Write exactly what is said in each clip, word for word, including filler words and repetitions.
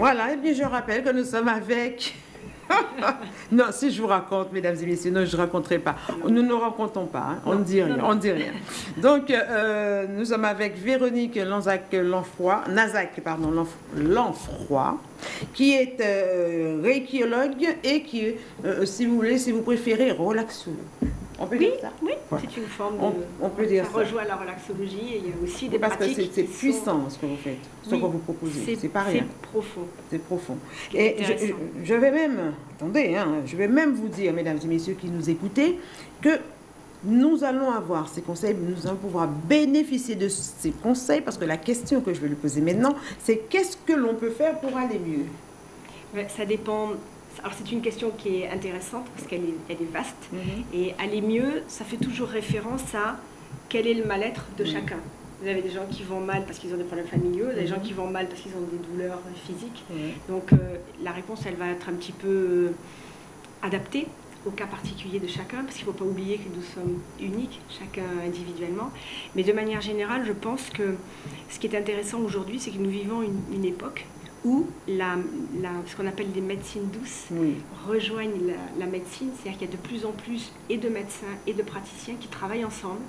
Voilà, et bien je rappelle que nous sommes avec... non, si je vous raconte, mesdames et messieurs, non, je ne raconterai pas. Nous ne racontons pas, hein. On ne dit rien, non, non. on ne dit rien. Donc, euh, nous sommes avec Véronique Lanzac-Lanfroid, Nazac, pardon, Lanfroid, qui est euh, réikiologue et qui, euh, si vous voulez, si vous préférez, relaxologue. On peut oui, dire ça Oui, ouais. c'est une forme de... On, on peut dire ça. Ça rejoint la relaxologie et il y a aussi des Parce pratiques... Parce que c'est puissant sont... ce que vous faites, ce oui, que vous proposez. C'est pas rien. C'est profond. C'est profond. Ce et je, je, je vais même... Attendez, hein, je vais même vous dire, mesdames et messieurs qui nous écoutez, que nous allons avoir ces conseils, nous allons pouvoir bénéficier de ces conseils parce que la question que je vais lui poser maintenant, c'est qu'est-ce que l'on peut faire pour aller mieux? Mais ça dépend... Alors c'est une question qui est intéressante parce qu'elle est, elle est vaste. Mm-hmm. Et aller mieux, ça fait toujours référence à quel est le mal-être de mm-hmm. chacun. Vous avez des gens qui vont mal parce qu'ils ont des problèmes familiaux, mm-hmm. des gens qui vont mal parce qu'ils ont des douleurs physiques. Mm-hmm. Donc euh, la réponse, elle va être un petit peu adaptée au cas particulier de chacun, parce qu'il ne faut pas oubliler que nous sommes uniques, chacun individuellement. Mais de manière générale, je pense que ce qui est intéressant aujourd'hui, c'est que nous vivons une, une époque où la, la, ce qu'on appelle les médecines douces oui. rejoignent la, la médecine, c'est-à-dire qu'il y a de plus en plus et de médecins et de praticiens qui travaillent ensemble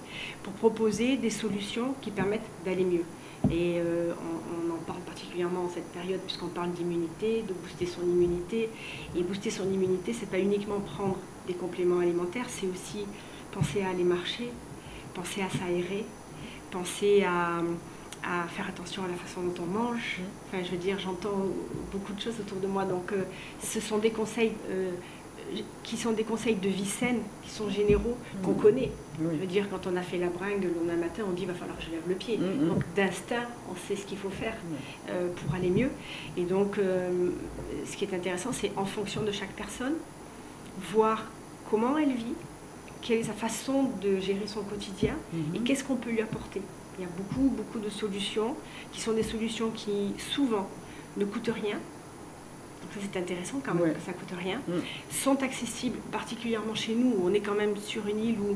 pour proposer des solutions qui permettent d'aller mieux. Et euh, on, on en parle particulièrement en cette période puisqu'on parle d'immunité, de booster son immunité. Et booster son immunité, c'est pas uniquement prendre des compléments alimentaires, c'est aussi penser à aller marcher, penser à s'aérer, penser à... à faire attention à la façon dont on mange. Enfin, je veux dire, j'entends beaucoup de choses autour de moi. Donc, euh, ce sont des conseils euh, qui sont des conseils de vie saine, qui sont généraux, mmh. qu'on connaît. Mmh. Je veux dire, quand on a fait la bringue, le lendemain matin, on dit, il va falloir que je lève le pied. Mmh. Donc, d'instinct, on sait ce qu'il faut faire mmh. euh, pour aller mieux. Et donc, euh, ce qui est intéressant, c'est en fonction de chaque personne, voir comment elle vit, quelle est sa façon de gérer son quotidien, mmh. et qu'est-ce qu'on peut lui apporter. Il y a beaucoup, beaucoup de solutions qui sont des solutions qui, souvent, ne coûtent rien. Donc ça, c'est intéressant quand même, ouais. que ça ne coûte rien. Mmh. Sont accessibles, particulièrement chez nous, où on est quand même sur une île où,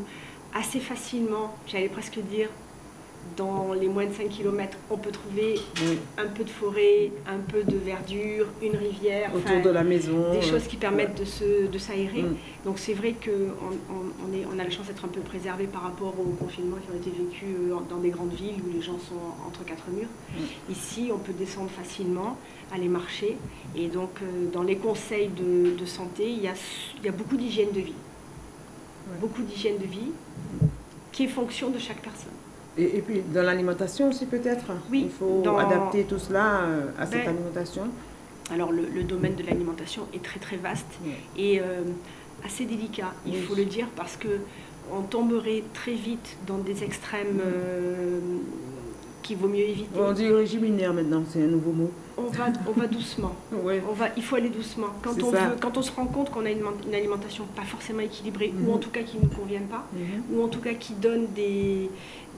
assez facilement, j'allais presque dire, dans les moins de cinq kilomètres, on peut trouver oui. un peu de forêt, un peu de verdure, une rivière. Autour de la maison. Des choses qui permettent ouais. de s'aérer. Mm. Donc c'est vrai qu'on on, on on a la chance d'être un peu préservé par rapport aux confinements qui ont été vécus dans des grandes villes où les gens sont entre quatre murs. Mm. Ici, on peut descendre facilement, aller marcher. Et donc dans les conseils de, de santé, il y a, il y a beaucoup d'hygiène de vie. Ouais. Beaucoup d'hygiène de vie qui est fonction de chaque personne. Et, et puis, dans l'alimentation aussi, peut-être oui, il faut dans... adapter tout cela à ben, cette alimentation. Alors, le, le domaine de l'alimentation est très, très vaste oui. et euh, assez délicat, il oui. faut le dire, parce qu'on tomberait très vite dans des extrêmes euh, qu'il vaut mieux éviter. On dit régime linéaire maintenant, c'est un nouveau mot. On va, on va doucement. ouais. on va, il faut aller doucement. Quand, on, veut, quand on se rend compte qu'on a une, une alimentation pas forcément équilibrée, mm-hmm. ou en tout cas qui ne nous convient pas, mm-hmm. ou en tout cas qui donne des...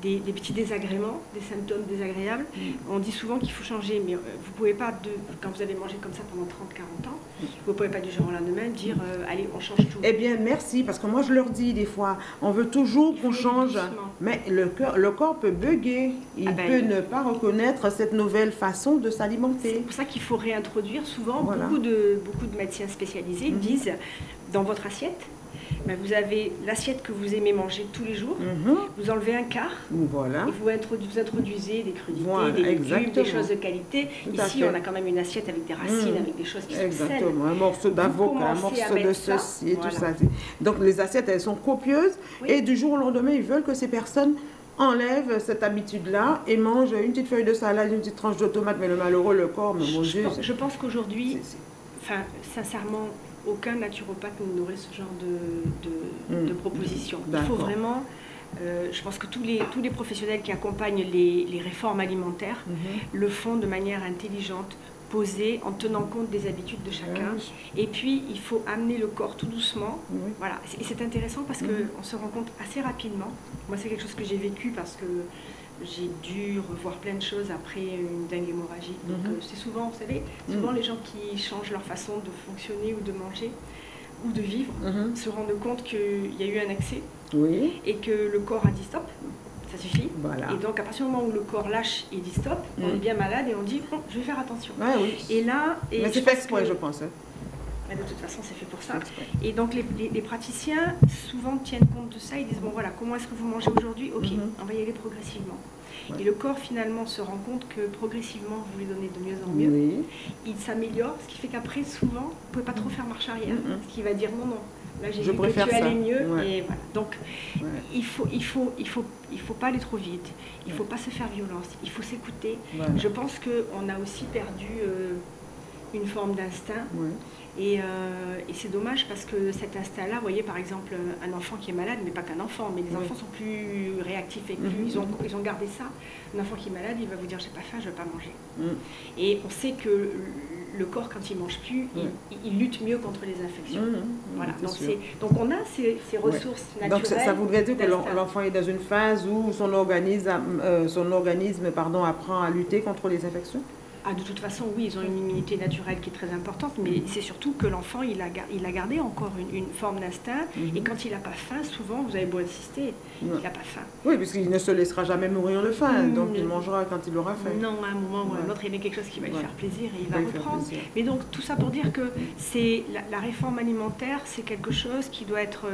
Des, des petits désagréments, des symptômes désagréables. Mmh. On dit souvent qu'il faut changer, mais vous pouvez pas, de, quand vous avez mangé comme ça pendant trente, quarante ans, mmh. vous pouvez pas du jour au lendemain dire euh, « allez, on change tout ». Eh bien, merci, parce que moi, je leur dis des fois, on veut toujours qu'on change, doucement. Mais le, coeur, le corps peut bugger, il ah ben, peut ne pas reconnaître cette nouvelle façon de s'alimenter. C'est pour ça qu'il faut réintroduire souvent, voilà. beaucoup, de, beaucoup de médecins spécialisés mmh. disent « dans votre assiette ». Ben vous avez l'assiette que vous aimez manger tous les jours, mm-hmm. vous enlevez un quart, voilà. et vous, introdu vous introduisez des crudités, voilà, des légumes, exactement. Des choses de qualité. Tout Ici, on a quand même une assiette avec des racines, mm. avec des choses qui exactement. Sont saines. Un morceau d'avocat, un morceau de ça. Ceci, voilà. tout ça. Donc les assiettes, elles sont copieuses, oui. et du jour au lendemain, ils veulent que ces personnes enlèvent cette habitude-là et mangent une petite feuille de salade, une petite tranche de tomate, mais le malheureux, le corps, mais mon Dieu... Je pense qu'aujourd'hui, enfin, sincèrement... Aucun naturopathe n'aurait ce genre de, de, mmh. de proposition. Il faut vraiment, euh, je pense que tous les, tous les professionnels qui accompagnent les, les réformes alimentaires mmh. le font de manière intelligente, posée, en tenant compte des habitudes de chacun. Mmh. Et puis, il faut amener le corps tout doucement. Mmh. Voilà. Et c'est intéressant parce qu'on mmh. se rend compte assez rapidement. Moi, c'est quelque chose que j'ai vécu parce que j'ai dû revoir plein de choses après une dingue hémorragie. Donc mm-hmm. euh, c'est souvent, vous savez, souvent mm-hmm. les gens qui changent leur façon de fonctionner ou de manger ou de vivre mm-hmm. se rendent compte qu'il y a eu un accès oui. et que le corps a dit stop, ça suffit. Voilà. Et donc à partir du moment où le corps lâche, il dit stop, mmh. on est bien malade et on dit oh, je vais faire attention. Ouais, oui. Et là, et mais c'est fait exprès, que... je pense. Hein. Mais de toute façon, c'est fait pour ça. Et donc les, les, les praticiens souvent tiennent compte de ça. Ils disent bon voilà, comment est-ce que vous mangez aujourd'hui? Ok, mmh. on va y aller progressivement. Ouais. Et le corps finalement se rend compte que progressivement vous lui donnez de mieux en mieux. Oui. Il s'améliore, ce qui fait qu'après souvent vous ne pouvez pas trop faire marche arrière. Mmh. Ce qui va dire non non. Là, j'ai vu que tu allais mieux. Ouais. Et voilà. Donc, ouais. il faut, il faut, il faut, il faut pas aller trop vite. Il ouais. faut pas se faire violence. Il faut s'écouter. Voilà. Je pense qu'on a aussi perdu euh, une forme d'instinct. Ouais. Et, euh, et c'est dommage parce que cet instinct-là, vous voyez, par exemple, un enfant qui est malade, mais pas qu'un enfant, mais les ouais. enfants sont plus réactifs et plus, mmh. ils, ont, ils ont gardé ça. Un enfant qui est malade, il va vous dire, j'ai pas faim, je vais pas manger. Mmh. Et on sait que le corps, quand il ne mange plus, ouais. il, il lutte mieux contre les infections. Mmh, mmh, voilà. donc, donc on a ces, ces ressources ouais. naturelles. Donc ça, ça voudrait dire que l'enfant est dans une phase où son organisme, euh, son organisme pardon, apprend à lutter contre les infections? Ah, de toute façon, oui, ils ont une immunité naturelle qui est très importante, mais mmh. c'est surtout que l'enfant, il a, il a gardé encore une, une forme d'instinct, mmh. et quand il n'a pas faim, souvent, vous avez beau insister, mmh. il n'a pas faim. Oui, parce qu'il ne se laissera jamais mourir de faim, mmh. donc il mangera quand il aura faim. Non, à un moment ouais. ou à un autre, il y a quelque chose qui va ouais. lui faire plaisir et il, il va, va reprendre. Mais donc, tout ça pour dire que c'est la, la réforme alimentaire, c'est quelque chose qui doit être,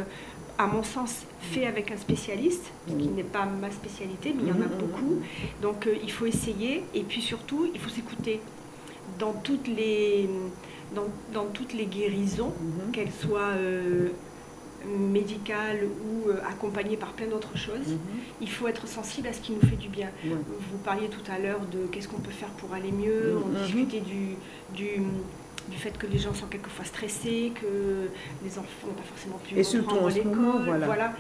à mon sens, fait avec un spécialiste, qui n'est pas ma spécialité, mais il y en a beaucoup. Donc euh, il faut essayer, et puis surtout, il faut s'écouter. Dans toutes les, dans, dans toutes les guérisons, mm-hmm. qu'elles soient euh, médicales ou euh, accompagnées par plein d'autres choses, mm-hmm. il faut être sensible à ce qui nous fait du bien. Mm-hmm. Vous parliez tout à l'heure de qu'est-ce qu'on peut faire pour aller mieux, mm-hmm. on discutait du... du du fait que les gens sont quelquefois stressés, que les enfants n'ont pas forcément pu reprendre l'école. Voilà. Voilà.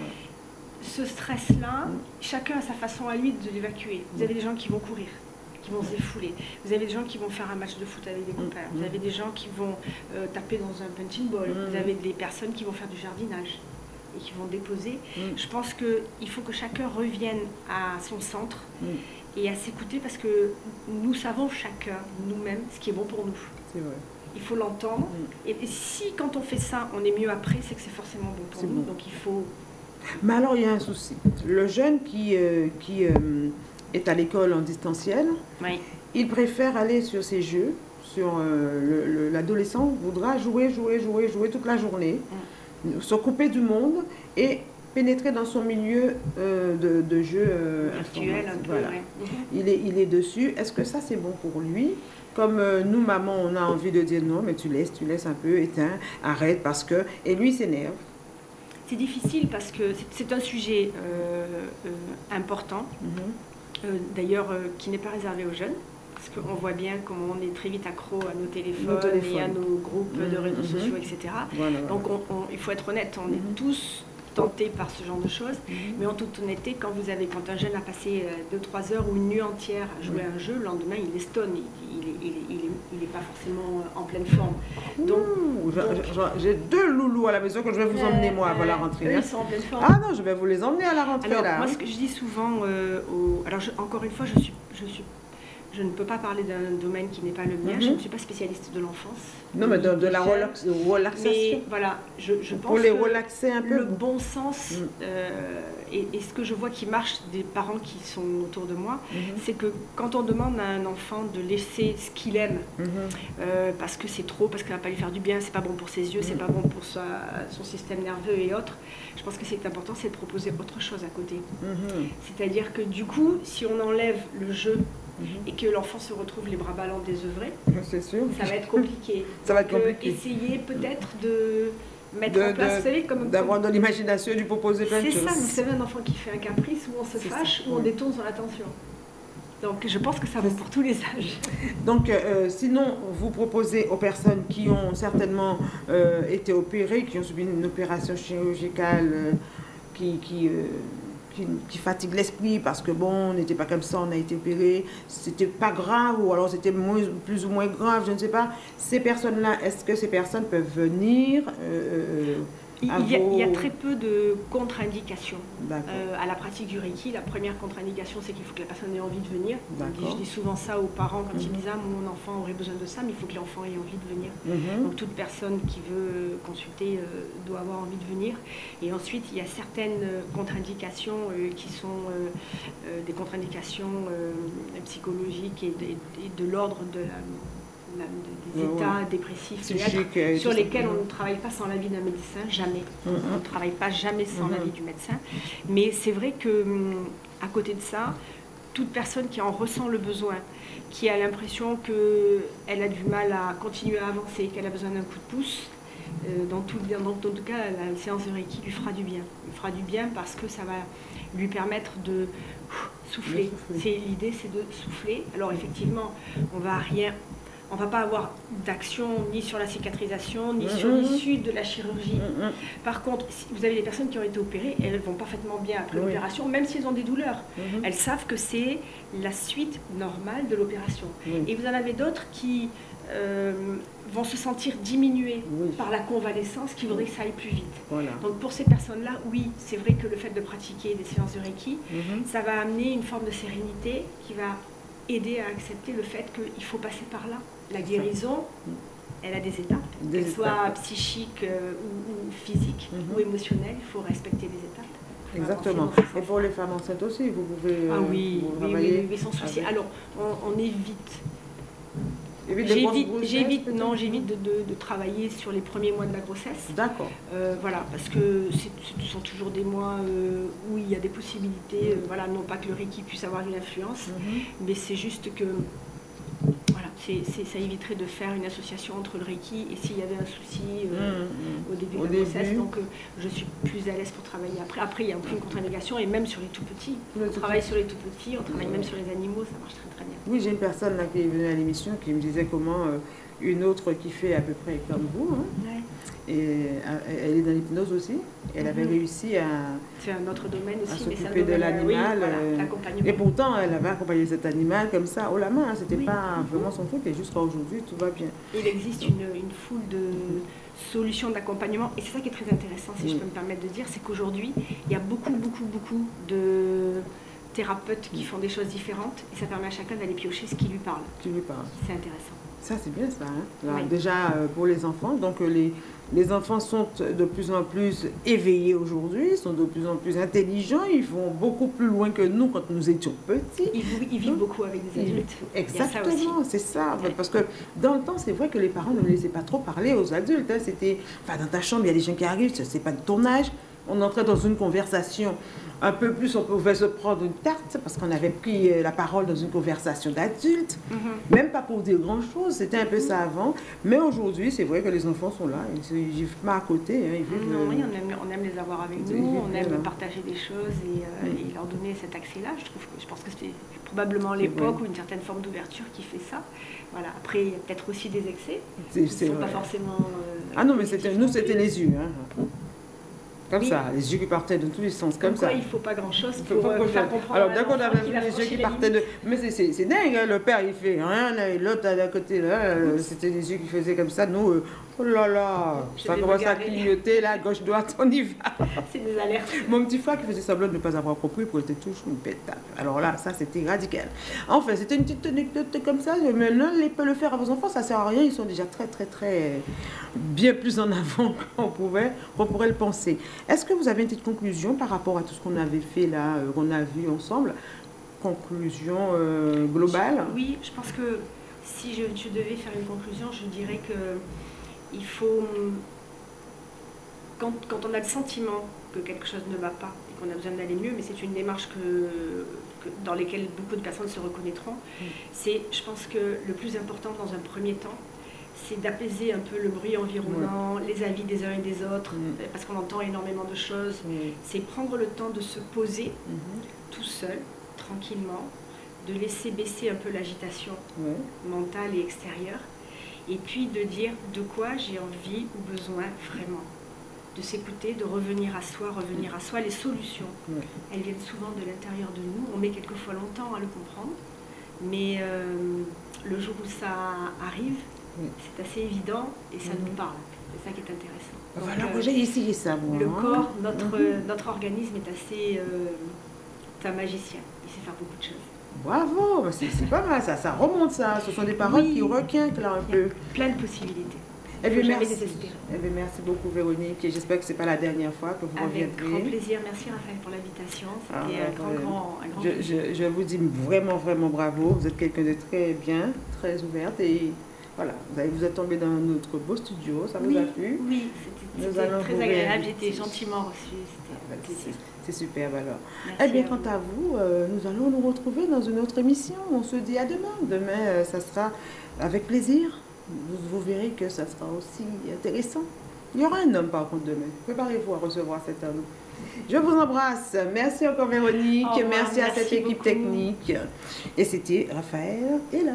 Ce stress-là, mmh. chacun a sa façon à lui de l'évacuer. Vous mmh. avez des gens qui vont courir, qui vont se défouler. Vous avez des gens qui vont faire un match de foot avec des copains. Mmh. Vous avez des gens qui vont euh, taper dans un punching ball. Mmh. Vous avez des personnes qui vont faire du jardinage et qui vont déposer. Mmh. Je pense qu'il faut que chacun revienne à son centre mmh. et à s'écouter parce que nous savons chacun, nous-mêmes, ce qui est bon pour nous. C'est vrai. Il faut l'entendre. Mm. Et si, quand on fait ça, on est mieux après, c'est que c'est forcément bon pour nous. Bon. Donc, il faut... Mais alors, il y a un souci. Le jeune qui, euh, qui euh, est à l'école en distanciel, oui. il préfère aller sur ses jeux. Sur euh, l'adolescent voudra jouer, jouer, jouer, jouer toute la journée, mm. se couper du monde et pénétrer dans son milieu euh, de, de jeu euh, virtuel. Un peu, voilà. ouais. il, est, il est dessus. Est-ce que ça, c'est bon pour lui ? Comme nous, maman, on a envie de dire non, mais tu laisses, tu laisses un peu, éteins, arrête, parce que... Et lui, il s'énerve. C'est difficile parce que c'est un sujet euh, euh, important, mm-hmm. euh, d'ailleurs, euh, qui n'est pas réservé aux jeunes, parce qu'on voit bien comment on est très vite accro à nos téléphones, nos téléphones. et à nos groupes mm-hmm. de réseaux mm-hmm. sociaux, et cetera. Voilà, Donc, on, on, il faut être honnête, on mm-hmm. est tous... tenté par ce genre de choses, mm-hmm. mais en toute honnêteté, quand vous avez, quand un jeune a passé deux trois heures ou une nuit entière à jouer à un jeu, le lendemain il est stone, il n'est pas forcément en pleine forme. Donc, donc j'ai deux loulous à la maison que je vais vous emmener moi avant la rentrée. Eux, ils sont en pleine forme. Ah non, je vais vous les emmener à la rentrée. Alors là, moi, ce que je dis souvent, euh, aux... alors je, encore une fois, je suis, je suis Je ne peux pas parler d'un domaine qui n'est pas le mien. Mm-hmm. Je ne suis pas spécialiste de l'enfance. Non, mais de, de la relax, relaxation. Mais voilà, je, je pense Pour les relaxer un peu. Le bon sens mm. euh, et, et ce que je vois qui marche des parents qui sont autour de moi, mm-hmm. c'est que quand on demande à un enfant de laisser ce qu'il aime, mm-hmm. euh, parce que c'est trop, parce qu'il ne va pas lui faire du bien, c'est pas bon pour ses yeux, mm-hmm. c'est pas bon pour sa, son système nerveux et autres, je pense que c'est important, c'est de proposer autre chose à côté. Mm-hmm. C'est-à-dire que du coup, si on enlève le jeu, et que l'enfant se retrouve les bras ballants désœuvrés, c'est sûr. Ça va être compliqué. Ça va être compliqué. Donc, euh, essayer peut-être de mettre de, en place, de, vous savez, comme... D'avoir dans l'imagination, du proposer plein de choses. C'est ça, vous savez, un enfant qui fait un caprice, où on se fâche, où on détourne son attention. Donc, je pense que ça vaut pour tous les âges. Donc, euh, sinon, vous proposez aux personnes qui ont certainement euh, été opérées, qui ont subi une opération chirurgicale, euh, qui... qui euh, Qui, qui fatigue l'esprit parce que bon, on n'était pas comme ça, on a été opéré, c'était pas grave ou alors c'était plus ou moins grave, je ne sais pas. Ces personnes-là, est-ce que ces personnes peuvent venir euh, Il y, a, vos... il y a très peu de contre-indications euh, à la pratique du Reiki. La première contre-indication, c'est qu'il faut que la personne ait envie de venir. Donc, je dis souvent ça aux parents quand mm-hmm. ils me disent ah, mon enfant aurait besoin de ça, mais il faut que l'enfant ait envie de venir. Mm-hmm. Donc toute personne qui veut consulter euh, doit avoir envie de venir. Et ensuite, il y a certaines contre-indications euh, qui sont euh, euh, des contre-indications euh, psychologiques et de, de, de l'ordre de la... des états ouais, ouais. dépressifs psychique, et autres, sur lesquels on ne travaille pas sans l'avis d'un médecin, jamais. Mm-hmm. On ne travaille pas jamais sans mm-hmm. l'avis du médecin. Mais c'est vrai que, à côté de ça, toute personne qui en ressent le besoin, qui a l'impression qu'elle a du mal à continuer à avancer, qu'elle a besoin d'un coup de pouce, euh, dans, tout, dans, dans tout cas, la séance de Reiki lui fera du bien. Il fera du bien parce que ça va lui permettre de souffler. souffler. L'idée, c'est de souffler. Alors effectivement, on ne va rien... on ne va pas avoir d'action ni sur la cicatrisation, ni mmh. sur l'issue de la chirurgie. Mmh. Par contre, si vous avez des personnes qui ont été opérées, elles vont parfaitement bien après oui. l'opération, même si elles ont des douleurs. Mmh. Elles savent que c'est la suite normale de l'opération. Mmh. Et vous en avez d'autres qui euh, vont se sentir diminuées oui. par la convalescence, qui voudraient que ça aille plus vite. Voilà. Donc pour ces personnes-là, oui, c'est vrai que le fait de pratiquer des séances de Reiki, mmh. ça va amener une forme de sérénité qui va aider à accepter le fait qu'il faut passer par là. La guérison, elle a des étapes, qu'elles soient psychiques euh, ou, ou physiques mm-hmm. ou émotionnelles, il faut respecter les étapes. Exactement. Et pour les femmes enceintes aussi, vous pouvez euh, ah oui, vous oui, oui, oui, sans souci. Avec... Alors, on, on évite. J'évite, j'évite, non, j'évite de, de, de travailler sur les premiers mois de la grossesse. D'accord. Euh, voilà, parce que ce sont toujours des mois euh, où il y a des possibilités. Euh, voilà, non pas que le Reiki puisse avoir une influence, mm-hmm. mais c'est juste que. C'est, c'est, ça éviterait de faire une association entre le Reiki et s'il y avait un souci euh, mmh, mmh. au début au de la début. grossesse. Donc euh, je suis plus à l'aise pour travailler après. Après, il n'y a aucune contre-indication et même sur les tout-petits. Le on tout travaille petit. sur les tout-petits, on travaille mmh. même sur les animaux, ça marche très très bien. Oui, j'ai une personne là, qui est venue à l'émission qui me disait comment euh, une autre qui fait à peu près comme vous, hein, ouais. et elle est dans l'hypnose aussi, elle mmh. avait réussi à... C'est un autre domaine aussi, mais c'est un domaine de l'animal. Oui, voilà, et pourtant, elle avait accompagné cet animal comme ça, haut la main, hein, c'était oui. pas mmh. vraiment son truc, et jusqu'à aujourd'hui, tout va bien. Il existe une, une foule de solutions d'accompagnement, et c'est ça qui est très intéressant, si mmh. je peux me permettre de dire, c'est qu'aujourd'hui, il y a beaucoup, beaucoup, beaucoup de... thérapeutes qui font des choses différentes et ça permet à chacun d'aller piocher ce qui lui parle. Tu lui parles. C'est intéressant. Ça c'est bien ça. Hein? Alors, oui. Déjà euh, pour les enfants, donc les, les enfants sont de plus en plus éveillés aujourd'hui, sont de plus en plus intelligents, ils vont beaucoup plus loin que nous quand nous étions petits. Ils, ils vivent donc, beaucoup avec des adultes. Exactement, c'est ça. ça ouais. Parce que dans le temps, c'est vrai que les parents ne me laissaient pas trop parler aux adultes. Hein? C'était, enfin, dans ta chambre, il y a des gens qui arrivent, c'est pas de ton âge. On entrait dans une conversation. Un peu plus, on pouvait se prendre une tarte parce qu'on avait pris la parole dans une conversation d'adulte, mm-hmm. même pas pour dire grand-chose, c'était un peu ça avant. Mais aujourd'hui, c'est vrai que les enfants sont là, ils ne vivent pas à côté. Hein, ils vivent, non, euh, oui, on aime, on aime les avoir avec nous, vivent, on aime voilà. partager des choses et, euh, mm-hmm. et leur donner cet accès-là. Je, je pense que c'est probablement l'époque ou une certaine forme d'ouverture qui fait ça. Voilà. Après, il y a peut-être aussi des excès, qui ne sont vrai. pas forcément... Euh, ah non, mais nous, c'était les yeux. Hein. Comme oui. ça, les yeux qui partaient de tous les sens, comme, comme quoi, ça. Il ne faut pas grand-chose pour faut euh, faire comprendre. Alors, d'accord, on a vu les yeux qui partaient de... Mais c'est dingue, hein, le père, il fait rien, hein, l'autre à côté, là, c'était les yeux qui faisaient comme ça. Nous, euh, oh là là, je ça commence à clignoter, là, gauche-droite, on y va. C'est des alertes. Mon petit frère qui faisait semblant de ne pas avoir compris, pour était toujours une pétale. Alors là, ça, c'était radical. Enfin, c'était une petite anecdote comme ça. Mais l'un peut le faire à vos enfants, ça ne sert à rien. Ils sont déjà très, très, très... bien plus en avant qu'on pouvait, qu'on pourrait le penser. Est-ce que vous avez une petite conclusion par rapport à tout ce qu'on avait fait là, euh, qu'on a vu ensemble? Conclusion euh, globale? je, Oui, je pense que si je, je devais faire une conclusion, je dirais que il faut... Quand, quand on a le sentiment que quelque chose ne va pas et qu'on a besoin d'aller mieux, mais c'est une démarche que, que, dans laquelle beaucoup de personnes se reconnaîtront, mmh. c'est, je pense que le plus important dans un premier temps, c'est d'apaiser un peu le bruit environnant, ouais. les avis des uns et des autres, mmh. parce qu'on entend énormément de choses. Mmh. C'est prendre le temps de se poser mmh. tout seul, tranquillement, de laisser baisser un peu l'agitation ouais. mentale et extérieure, et puis de dire de quoi j'ai envie ou besoin vraiment. De s'écouter, de revenir à soi, revenir à soi. Les solutions, ouais. elles viennent souvent de l'intérieur de nous. On met quelquefois longtemps à le comprendre, mais euh, le jour où ça arrive, oui. C'est assez évident et ça mmh. nous parle. C'est ça qui est intéressant. Donc, voilà, euh, j'ai essayé ça. Moi, le hein. corps, notre, mmh. notre organisme est assez... Euh, c'est un magicien. Il sait faire beaucoup de choses. Bravo, c'est pas mal ça, ça remonte ça. Ce sont des paroles oui. qui requinquent là un peu. Plein de possibilités. Eh bien, merci. Eh bien, merci beaucoup Véronique et j'espère que ce n'est pas la dernière fois que vous reviendrez. Avec grand plaisir, merci Raphaël pour l'invitation, c'était ah, un, grand, grand, un grand plaisir. Je, je, je vous dis vraiment, vraiment bravo, vous êtes quelqu'un de très bien, très ouverte et voilà, vous, avez, vous êtes tombé dans notre beau studio, ça oui, vous a plu? Oui, c'était très agréable, j'ai été gentiment reçue, c'était ah, c'est superbe alors. Merci eh bien, quant à vous, euh, nous allons nous retrouver dans une autre émission, on se dit à demain. Demain, euh, ça sera avec plaisir. Vous, vous verrez que ça sera aussi intéressant. Il y aura un homme par contre demain. Préparez-vous à recevoir cet homme. Je vous embrasse. Merci encore Véronique. Merci, merci à cette équipe technique. Et c'était Raphaël et là.